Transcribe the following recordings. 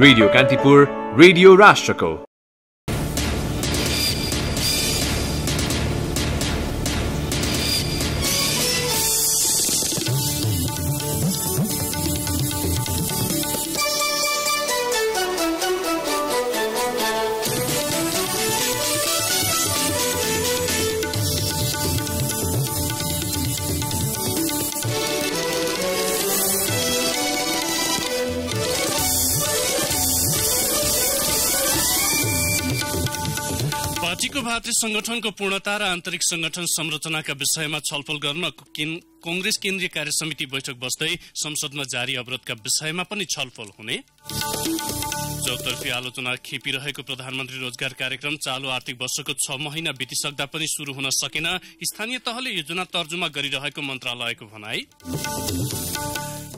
Radio Kantipur, radio राष्ट्रको। संगठनको पूर्णता र आन्तरिक संगठन संरचनाका विषयमा छलफल गर्न कांग्रेस केन्द्रीय कार्य समिति बैठक बस्दै संसदमा जारी अवरोधका विषयमा पनि छलफल हुने। चौतर्फी आलोचना खेपिरहेको प्रधानमन्त्री रोजगार कार्यक्रम चालू आर्थिक वर्षको 6 महिना बितिसक्दा पनि शुरू हुन सकेन, स्थानीय तहले योजना तर्जुमा गरिरहेको मन्त्रालयको भनाई।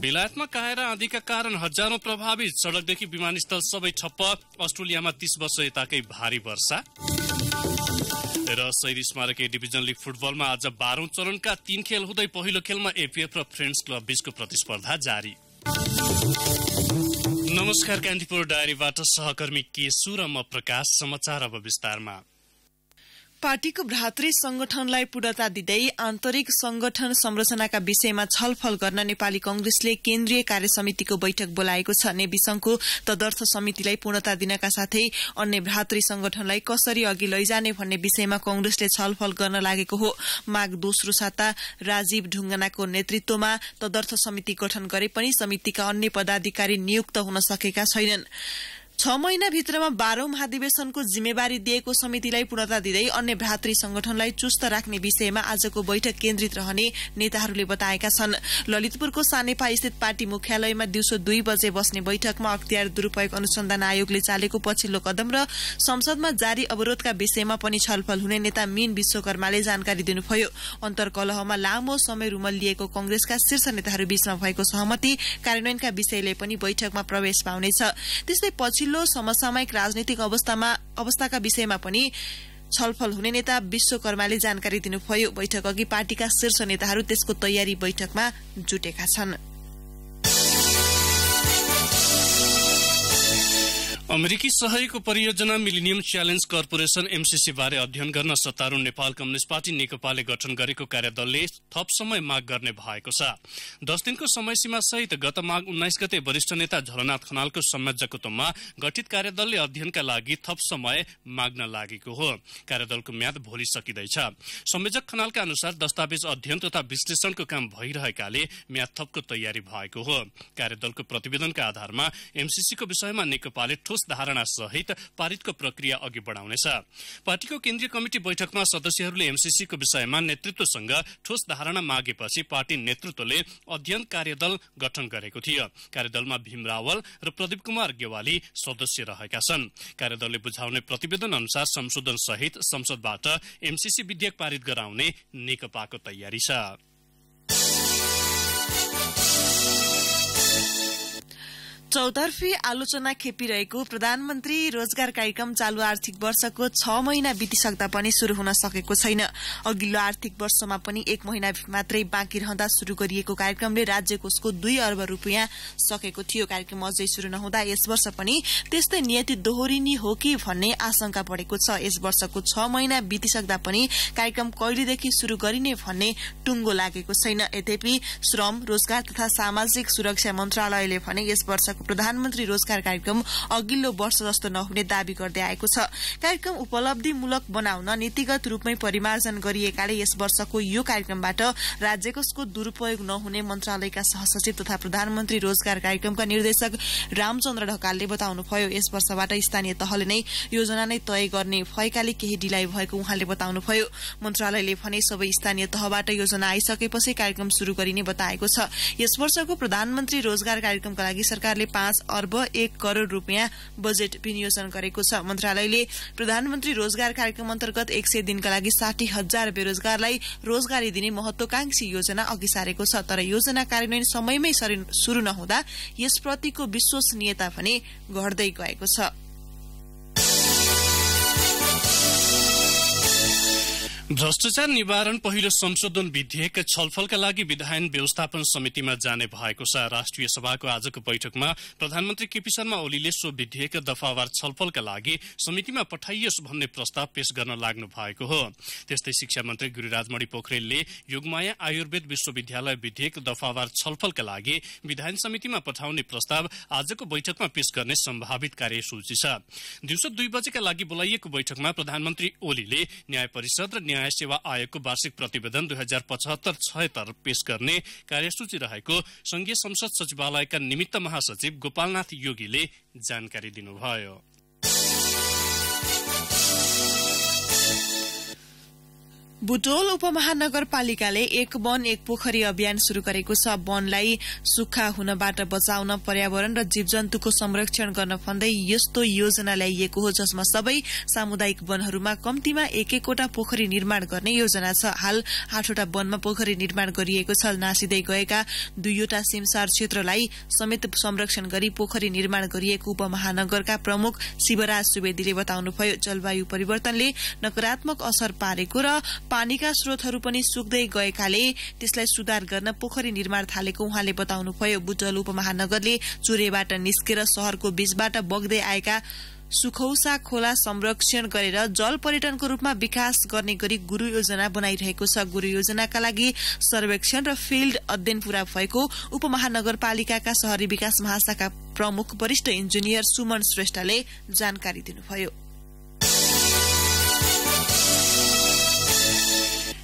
बेलायतमा काएर आँधीका कारण हजारौं प्रभावित, सडकदेखि विमानस्थल सबै ठप्प, अस्ट्रेलियामा 30 वर्ष यताकै भारी वर्षा। र शहरी स्मारक डिभिजन लीग फुटबलमा आज 12औं चरणका 3 खेल हुँदै पहिलो खेलमा एपीएफ र फ्रेन्ड्स क्लब बीचको प्रतिस्पर्धा जारी। नमस्कार, कान्तिपुर डायरीबाट सहकर्मी केशु र म प्रकाश। समाचार अब विस्तारमा। पार्टीको भ्रातृ संगठनलाई पूर्णता दिँदै आन्तरिक संगठन संरचनाका विषयमा छलफल गर्न नेपाली कांग्रेसले केन्द्रीय कार्य समितिको बैठक बोलाएको छ। नेविसंघको तदर्थ समितिलाई पूर्णता दिनका साथै अन्य भ्रातृ संगठनलाई कसरी अघि लैजाने भन्ने विषयमा कांग्रेसले छलफल गर्न लागेको हो। माघ दोस्रो साता राजीव ढुङ्गानाको नेतृत्वमा तदर्थ समिति गठन गरे पनि समितिका अन्य पदाधिकारी नियुक्त हुन सकेका छैनन्। 6 महिना भित्रमा 12औं महाधिवेशनको जिम्मेवारी दिएको समितिलाई पूर्णता दिँदै अन्य भ्रातृ संगठनलाई चुस्त राख्ने विषयमा आजको बैठक केन्द्रित रहने नेताहरूले बताएका छन्। ललितपुरको सानेपा स्थित पार्टी मुख्यालयमा दिउँसो 2 बजे बस्ने बैठकमा अख्तियार दुरूपयोग अनुसन्धान आयोगले चालेको पछिल्लो कदम र संसदमा जारी अवरोधका विषयमा पनि छलफल हुने नेता मीन विश्वकर्माले जानकारी दिनुभयो। अन्तरकलहमा लामो समय रुमलिएको कांग्रेसका शीर्ष नेताहरूबीचमा भएको सहमति कार्यान्वयनका विषयले पनि बैठकमा प्रवेश पाउनेछ। समसामयिक राजनीतिक अवस्थाका विषयमा पनि छलफल हुने नेता विश्वकर्माले जानकारी दिनुभयो। बैठक अघि पार्टीका शीर्ष नेताहरू त्यसको तयारी बैठकमा जुटेका छन्। अमेरिकी सहयोगको परियोजना मिलेनियम च्यालेन्ज कर्पोरेशन एमसीसी बारे अध्ययन गर्न सत्तारूढ नेपाल कम्युनिस्ट पार्टी नेकपाले गठन गरेको कार्यदलले थप समय माग गर्ने भएको छ। 10 दिनको समयसीमा सहित गत माघ 19 गते वरिष्ठ नेता झलनाथ खनालको संयोजकत्वमा गठित कार्यदलले अध्ययनका लागि थप समय माग्न लागेको हो। कार्यदलको म्याद भोलि सकिदैछ। संयोजक खनालका अनुसार दस्तावेज अध्ययन तथा विश्लेषणको काम भइरहेकाले म्याद थपको तयारी भएको हो। कार्यदलको प्रतिवेदनका आधारमा एमसीसीको विषयमा नेकपाले धारणा सहित पारितको प्रक्रिया अघि बढाउनेछ। पार्टीको केन्द्रीय कमिटी बैठकमा सदस्यहरूले एमसीसीको विषयमा नेतृत्वसँग ठोस धारणा मागेपछि पार्टी नेतृत्वले अध्ययन कार्यदल गठन गरेको थियो। कार्यदलमा भीम रावल र प्रदीप कुमार गेवाली सदस्य रहेका छन्। कार्यदलले बुझाउने प्रतिवेदन अनुसार संशोधन सहित संसदबाट एमसीसी विधेयक पारित गराउने नेकपाको तयारी छ। चौतर्फी आलोचना खेपिरहेको प्रधानमन्त्री रोजगार कार्यक्रम चालू आर्थिक वर्षको 6 महिना बितिसक्दा पनि शुरू हुन सकेको छैन। अघिल्लो आर्थिक वर्षमा पनि 1 महिना मात्रै बाँकी रहँदा शुरू गरिएको कार्यक्रमले राज्यकोषको 2 अर्ब रुपैयाँ सकेको थियो। कार्यक्रम अझै शुरू नहुँदा यस वर्ष पनि त्यस्तै नियति दोहोरिनी हो कि भन्ने आशंका बढेको छ। यस वर्षको 6 महिना बितिसक्दा पनि कार्यक्रम कहिलेदेखि शुरू गरिने भन्ने टुङ्गो लागेको छैन। यद्यपि श्रम, रोजगार तथा सामाजिक सुरक्षा मन्त्रालयले भने यस वर्ष प्रधानमन्त्री रोजगार कार्यक्रम अघिल्लो वर्ष जस्तो नहुने दावी गर्दै आएको छ। कार्यक्रम उपलब्धिमूलक बनाउन नीतिगत रूपमै परिमार्जन गरिएकाले यस वर्षको यो कार्यक्रमबाट राज्यकोषको दुरूपयोग नहुने मन्त्रालयका सहसचिव तथा प्रधानमन्त्री रोजगार कार्यक्रमका निर्देशक रामचन्द्र ढकालले बताउनुभयो। यस वर्षबाट स्थानीय तहले नै योजना नै तय गर्ने भएकाले केही ढिलाइ भएको उहाँले बताउनुभयो। मन्त्रालयले भने सबै स्थानीय तहबाट योजना आइसकेपछि कार्यक्रम शुरू गरिने बताएको छ। यस वर्षको प्रधानमन्त्री रोजगार कार्यक्रमका लागि सरकारले 5 अर्ब 1 करोड़ रुपियाँ बजेट विनियोजन गरेको छ। मन्त्रालयले प्रधानमन्त्री रोजगार कार्यक्रम अन्तर्गत 100 दिनका लागि 60,000 बेरोजगारलाई रोजगारी दिने महत्वाकांक्षी योजना अघि सारेको छ। तर योजना कार्यान्वयन समयमै शुरू नहुँदा यसप्रतिको विश्वसनीयता भने घट्दै गएको छ। भ्रष्टाचार निवारण पहिलो संशोधन विधेयक छलफलका लागि विधायन व्यवस्थापन समितिमा जाने भएको छ। राष्ट्रिय सभाको आजको बैठकमा प्रधानमन्त्री केपी शर्मा ओलीले सो विधेयक दफावार छलफलका लागि समितिमा पठाइयोस् भन्ने प्रस्ताव पेश गर्न लाग्नु भएको हो। त्यस्तै शिक्षा मन्त्री गिरिराजमणि पोखरेलले युगमाया आयुर्वेद विश्वविद्यालय विधेयक दफावार छलफलका लागि विधायन समितिमा पठाउने प्रस्ताव आजको बैठकमा पेश गर्ने सम्भावित कार्यसूची छ। दिउँसो 2 बजेका लागि बोलाइएको बैठकमा प्रधानमन्त्री ओलीले न्याय परिषद र न्याय सेवा आयोगको वार्षिक प्रतिवेदन 2075-76 पेश गर्ने कार्यसूची रहेको संघीय संसद सचिवालयका निमित्त महासचिव गोपालनाथ योगीले जानकारी दिनुभयो। बुटोल उपमहानगरपालिकाले एक वन एक पोखरी अभियान शुरू गरेको छ। वनलाई सुक्खा हुनबाट बचाउन पर्यावरण र जीवजन्तुको संरक्षण गर्न भन्दै यस्तो योजना ल्याइएको हो जसमा सबै सामुदायिक वनहरूमा कम्तीमा एक-एकवटा पोखरी निर्माण गर्ने योजना छ। हाल 8 वटा वनमा पोखरी निर्माण गरिएको छ। नासिदै गएका 2 वटा सिमसार क्षेत्रलाई समेत संरक्षण गरी पोखरी निर्माण गरिएको उपमहानगरका प्रमुख शिवराज सुवेदीले बताउनुभयो। जलवायु परिवर्तनले नकारात्मक असर पारेको र पानीका स्रोतहरू पनि सुक्दै गएकाले त्यसलाई सुधार गर्न पोखरी निर्माण थालेको उहाँले बताउनुभयो। बुटवल उपमहानगरले चुरेबाट निस्केर शहरको बीचबाट बग्दै आएका सुखौसा खोला संरक्षण गरेर जल पर्यटनको रूपमा विकास गर्ने गरी गुरु योजना बनाइरहेको छ। गुरु योजनाका लागि सर्वेक्षण र फिल्ड अध्ययन पूरा भएको उपमहानगरपालिकाका शहरी विकास महाशाखा प्रमुख वरिष्ठ इन्जिनियर सुमन श्रेष्ठले जानकारी दिनुभयो।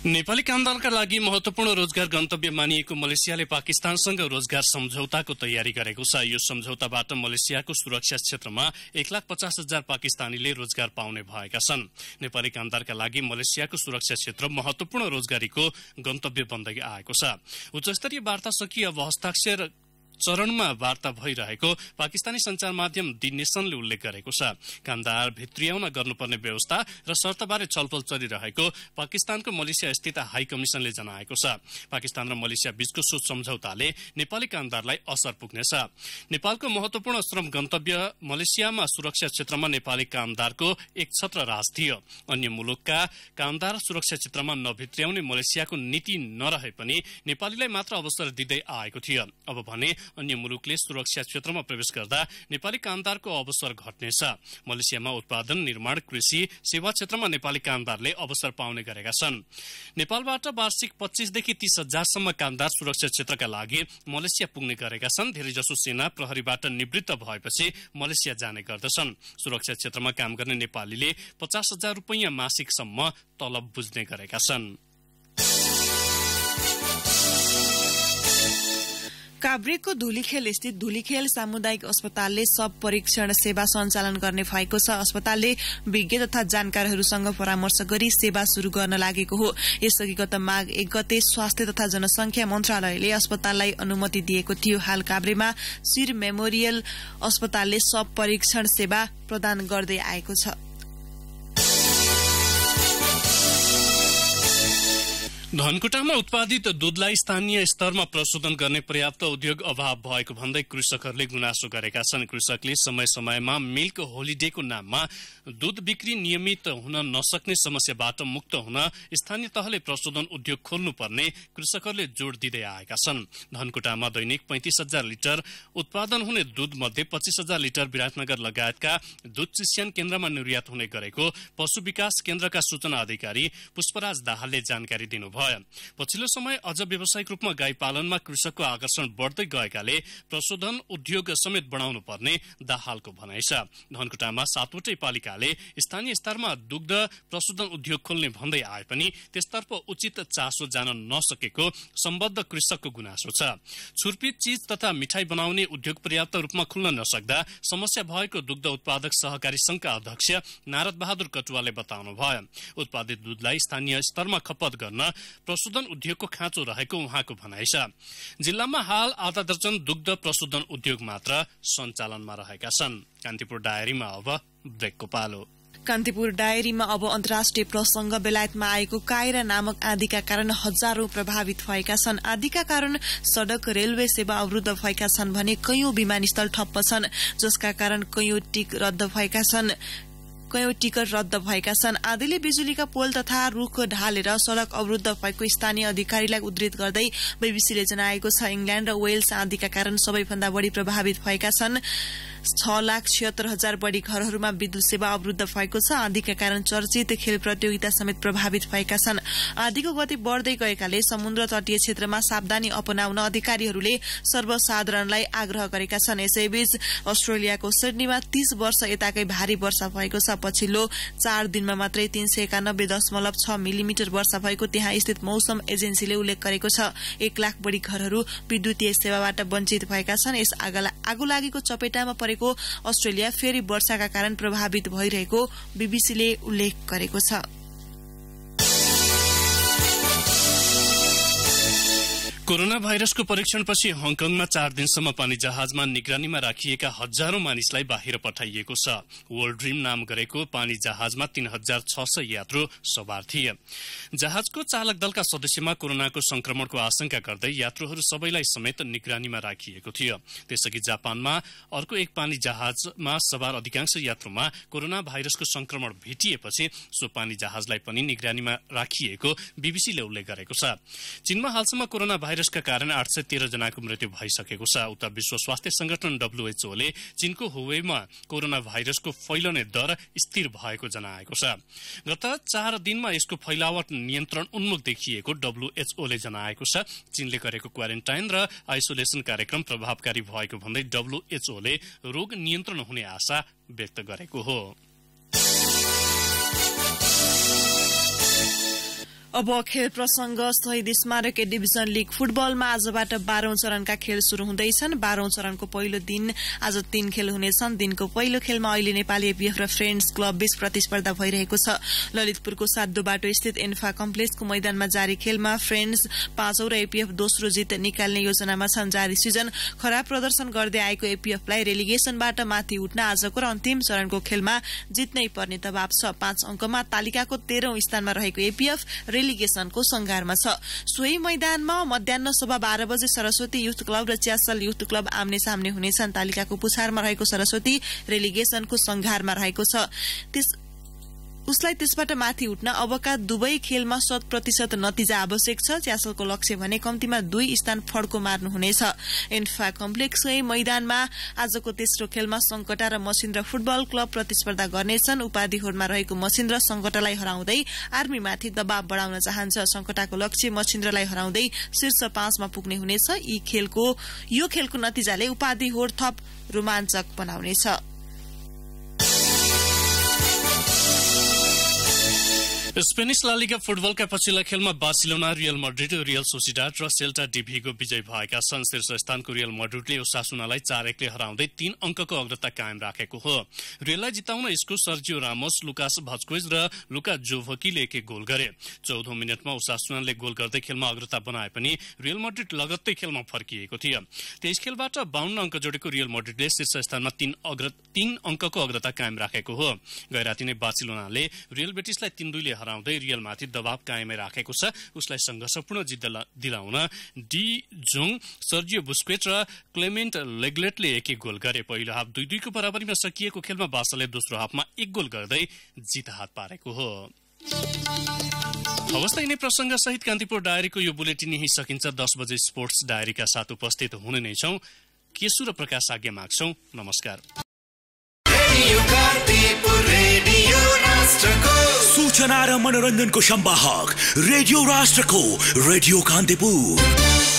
नेपाली कामदारका लागि महत्वपूर्ण रोजगार गन्तव्य मानिएको मलेसियाले पाकिस्तानसँग रोजगार सम्झौताको तयारी गरेको छ। यो सम्झौताबाट मलेसियाको सुरक्षा क्षेत्रमा 1,50,000 पाकिस्तानीले रोजगार पाउने भएका छन्। नेपाली कामदारका लागि मलेसियाको सुरक्षा क्षेत्र महत्वपूर्ण रोजगारीको गन्तव्य बन्दै आएको छ। उच्चस्तरीय वार्ता सकिए अब हस्ताक्षर चरणमा वार्ता भइरहेको पाकिस्तानी संचार माध्यम दि नेसनले उल्लेख गरेको छ। कामदार भित्रियाउन गर्नुपर्ने व्यवस्था र शर्तबारे छलफल चलिरहेको पाकिस्तानको मलेसिया स्थित हाई कमिसनले जनाएको छ। पाकिस्तान र मलेसिया बीचको सो सम्झौताले नेपाली कामदारलाई असर पुग्नेछ। नेपालको महत्वपूर्ण श्रम गन्तव्य मलेसियामा सुरक्षा क्षेत्रमा नेपाली कामदारको एक छत्र राज थियो। अन्य मुलुकका कामदार सुरक्षा क्षेत्रमा नभित्रियाउने मलेसियाको नीति नरहे पनि नेपालीलाई मात्र अवसर दिँदै आएको थियो। अब भने अन्य मुलुकले सुरक्षा क्षेत्रमा प्रवेश गर्दा नेपाली कामदारको अवसर घट्नेछ। मलेसियामा उत्पादन, निर्माण, कृषि, सेवा क्षेत्रमा नेपाली कामदारले अवसर पाउने गरेका छन्। नेपालबाट वार्षिक 25,000 देखि 30,000 सम्म कामदार सुरक्षा क्षेत्रका लागि मलेसिया पुग्ने गरेका छन्। धेरैजसो सेना प्रहरीबाट निवृत्त भएपछि मलेसिया जाने गर्दछन्। सुरक्षा क्षेत्रमा काम गर्ने नेपालीले 50,000 रुपैयाँ मासिकसम्म तलब बुझ्ने गरेका छन्। काभ्रेकको धुलीखेल स्थित धुलीखेल सामुदायिक अस्पतालले सब परीक्षण सेवा सञ्चालन गर्ने भएको छ। अस्पतालले विज्ञ तथा जानकारहरूसँग परामर्श गरी सेवा शुरू गर्न लागेको हो। यसअघि गत माघ 1 गते स्वास्थ्य तथा जनसंख्या मन्त्रालयले अस्पताललाई अनुमति दिएको थियो। हाल काभ्रेमा शिर मेमोरियल अस्पतालले सब परीक्षण सेवा प्रदान गर्दै आएको छ। धनकुटामा उत्पादित दूधलाई स्थानीय स्तरमा प्रशोधन गर्ने पर्याप्त उद्योग अभाव भएको भन्दै कृषकहरूले गुनासो गरेका छन्। कृषकले समय समयमा मिल्क होलिडेको नाममा दूध बिक्री नियमित हुन नसक्ने समस्याबाट मुक्त हुन स्थानीय तहले प्रशोधन उद्योग खोल्नुपर्ने कृषकहरूले जोड़ दिँदै आएका छन्। धनकुटामा दैनिक 35,000 लिटर उत्पादन हुने दूध मध्ये 25,000 लिटर विराटनगर लगायतका दूध चिस्यान केन्द्रमा निर्यात हुने गरेको पशु विकास केन्द्रका सूचना अधिकारी पुष्पराज दाहालले जानकारी दिनुभयो। पछिल्लो समय अझ व्यावसायिक रूपमा गाई पालनमा कृषकको आकर्षण बढ्दै गएकाले प्रशोधन उद्योग समेत बढाउनु पर्ने दाहालको भनाइ छ। धनकुटामा 7 वटै पालिकाले स्थानीय स्तरमा दुग्ध प्रशोधन उद्योग खोल्ने भन्दै आए पनि त्यसतर्फ उचित चासो जान नसकेको सम्बद्ध कृषकको गुनासो छ। छुर्पी, चीज तथा मिठाई बनाउने उद्योग पर्याप्त रूपमा खुल्न नसक्दा समस्या भएको दुग्ध उत्पादक सहकारी संघका अध्यक्ष नारद बहादुर कटुवाले बताउनुभयो। उत्पादित दूधलाई स्थानीय स्तरमा खपत गर्न प्रशोधन उद्योगको खाँचो रहेको उहाँको भनाइ छ। जिल्लामा हाल आधा दर्जन दुग्ध प्रशोधन उद्योग मात्र सञ्चालनमा रहेका छन्। कान्तिपुर डायरीमा अब ब्रेकको पालो। कान्तिपुर डायरीमा अब अन्तर्राष्ट्रिय प्रसंग। बेलायतमा आएको कायरा नामक आँधीका कारण हजारौं प्रभावित भएका छन्। आँधीका कारण सड़क, रेलवे सेवा अवरूद्ध भएका छन् भने कैयौं विमानस्थल ठप्प छन्, जसका कारण कैयौं टिक रद्द भएका छन्। कैयौं टिकट रद्द भएका छन्। आँधीले बिजुलीका पोल तथा रूख ढालेर सड़क अवरुद्ध भएको स्थानीय अधिकारीलाई उद्धृत गर्दै बीबीसीले जनाएको छ इंग्ल्याण्ड र वेल्स आँधीका कारण सबैभन्दा बढी प्रभावित भएका छन्। 6,76,000 बढी घरहरूमा विद्युत सेवा अवरुद्ध भएको छ। आँधीका कारण चर्चित खेल प्रतियोगिता समेत प्रभावित भएका छन्। आँधीको गति बढ्दै गएकाले समुद्र तटीय क्षेत्रमा सावधानी अपनाउन अधिकारीहरूले सर्वसाधारणलाई आग्रह गरेका छन्। यसैबीच अस्ट्रेलियाको सिडनीमा 30 वर्ष यताकै भारी वर्षा भएको छ। पछिल्लो 4 दिनमा मात्रै 391.6 मिलिमिटर वर्षा भएको त्यहाँ स्थित मौसम एजेन्सीले उल्लेख गरेको छ। 1 लाख बढी घरहरू विद्युतीय सेवाबाट वञ्चित भएका छन्। यस आगो लागेको चपेटामा अस्ट्रेलिया फेरि वर्षाका कारण प्रभावित भइरहेको बीबीसीले उल्लेख गरेको छ। कोरोना भाइरसको परीक्षणपछि हङकङमा 4 दिनसम्म पानी जहाजमा निगरानीमा राखिएका हजारौं मानिसलाई बाहिर पठाइएको छ। वर्ल्ड ड्रीम नाम गरेको पानी जहाजमा 3600 यात्रु सवार थिए। जहाजको चालक दलका सदस्यमा कोरोनाको संक्रमणको आशंका गर्दै यात्रुहरू सबैलाई समेत निगरानीमा राखिएको थियो। त्यसैगरी जापानमा अर्को एक पानी जहाजमा सवार अधिकांश यात्रुमा कोरोना भाइरसको संक्रमण भेटिएपछि सो पानी जहाजलाई पनि निगरानीमा राखिएको बीबीसीले उल्लेख गरेको छ। चीनमा हालसम्म कोरोना भाइरसका कारण 813 जनाको मृत्यु भइसकेको छ। उता विश्व स्वास्थ्य संगठन WHO ले चीनको हुबेईमा कोरोना भाइरसको फैलने दर स्थिर भएको जनाएको छ। गत 4 दिनमा यसको फैलावट नियन्त्रण उन्मुख देखिएको WHO ले जनाएको छ। चीनले गरेको क्वारेन्टाइन र आइसोलेसन कार्यक्रम प्रभावकारी भएको भन्दै WHO ले रोग नियन्त्रण हुने आशा व्यक्त गरेको हो। अब खेल प्रसंग। शहीद स्मारक डिभिजन लीग फुटबलमा आजबाट 12औं चरणका खेल शुरू हुँदैछन्। 12औं चरणको पहिलो दिन आज 3 खेल हुनेछन्। दिनको पहिलो खेलमा अहिले नेपाली APF फ्रेन्ड्स क्लब बीच प्रतिस्पर्धा भइरहेको छ। ललितपुरको साद्दो बाटो स्थित इन्फा कम्प्लेक्सको मैदानमा जारी खेलमा फ्रेन्ड्स 5औं र APF दोस्रो जित निकाल्ने योजनामा छन्। जारी सिजन खराब प्रदर्शन गर्दै आएको APFलाई रेलिगेसनबाट माथि उठ्न आजको र अन्तिम चरणको खेलमा जित्नै पर्ने दबाब छ। 5 अंकमा तालिकाको 13औं स्थानमा रहेको APF रेलिगेसनको संघारमा छ। सोही मैदानमा मध्याह्न सभा 12 बजे सरस्वती युथ क्लब र च्यासल युथ क्लब आमने सामने हुनेछन्। तालिकाको पुछारमा रहेको सरस्वती रेलिगेसनको संघारमा रहेको छ। उसलाई त्यसबाट माथि उठ्न अबका दुवै खेलमा 100% नतिजा आवश्यक छ। च्यासलको लक्ष्य भने कम्तीमा 2 स्थान फड्को मार्नु हुनेछ। इन्फा कम्प्लेक्सकै मैदानमा आजको तेस्रो खेलमा संकटा र मछिन्द्र फुटबल क्लब प्रतिस्पर्धा गर्नेछन्। उपाधिहोडमा रहेको मछिन्द्र संकटालाई हराउँदै आर्मीमाथि दबाव बढाउन चाहन्छ। संकटाको लक्ष्य मछिन्द्रलाई हराउँदै शीर्ष 5 मा पुग्ने हुनेछ। यो खेलको नतिजाले उपाधिहोड थप रोमाञ्चक बनाउनेछ। स्पेनिश लालिगा फुटबलका पछिल्ला खेलमा Barcelona, Real Madrid, Real Sociedad र सेल्टा डे भिगो विजयी भएका छन्। शीर्ष स्थानको रियल मड्रिडले ओसासुनालाई 4-1 ले हराउँदै 3 अंकको अग्रता कायम राखेको हो। रियललाई जिताउन यसको सर्जियो रामोस, लुकास भास्क्वेज र लुका जोभकीले एक-एक गोल गरे। 14औं मिनेटमा ओसासुनाले गोल गर्दै खेलमा अग्रता बनाए पनि रियल मड्रिड लगत्तै खेलमा फर्किएको थियो। 23 खेलबाट 52 अंक जोडेको रियल मड्रिडले शीर्ष स्थानमा 3 अंकको अग्रता कायम राखेको हो। गैराती नै बार्सिलोनाले रियल बेटिसलाई 3-2 ले हराउँदै रियलमाथि दबाव कायमै राखेको छ। उसलाई संघर्षपूर्ण जित दिलाउन डी जोङ, सर्जियो बुस्क्वेट र क्लेमेन्ट लेग्लेटले एक-एक गोल गरे। पहिलो हाफ 2-2 को बराबरीमा सकिएको खेलमा बार्साले दोस्रो हाफमा 1 गोल गर्दै जित हात पारेको हो। अवस्था यिनै प्रसंग सहित कान्तिपुर डायरीको यो बुलेटिन यही सकिन्छ। 10 बजे स्पोर्ट्स डायरीका साथ उपस्थित हुने नै छौं। केशु र प्रकाश आज्ञा माग्छौं। नमस्कार। सूचना र मनोरञ्जनको संवाहक रेडियो राष्ट्रको रेडियो कान्तिपुर।